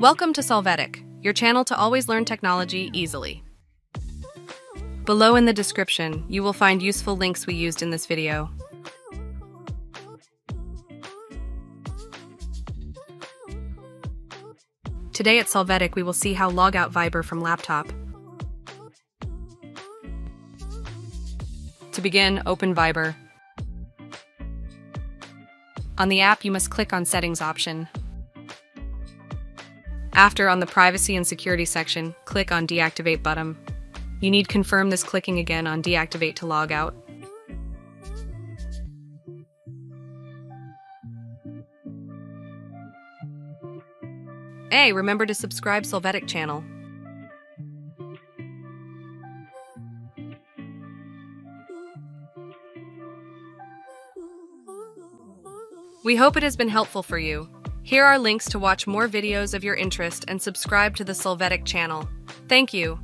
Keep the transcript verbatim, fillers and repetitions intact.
Welcome to Solvetic, your channel to always learn technology easily. Below in the description, you will find useful links we used in this video. Today at Solvetic, we will see how log out Viber from LAPTOP. To begin, open Viber. On the app, you must click on Settings option. After, on the Privacy and Security section, click on Deactivate button. You need confirm this clicking again on Deactivate to log out. Hey, remember to subscribe Solvetic channel. We hope it has been helpful for you. Here are links to watch more videos of your interest and subscribe to the Solvetic channel. Thank you.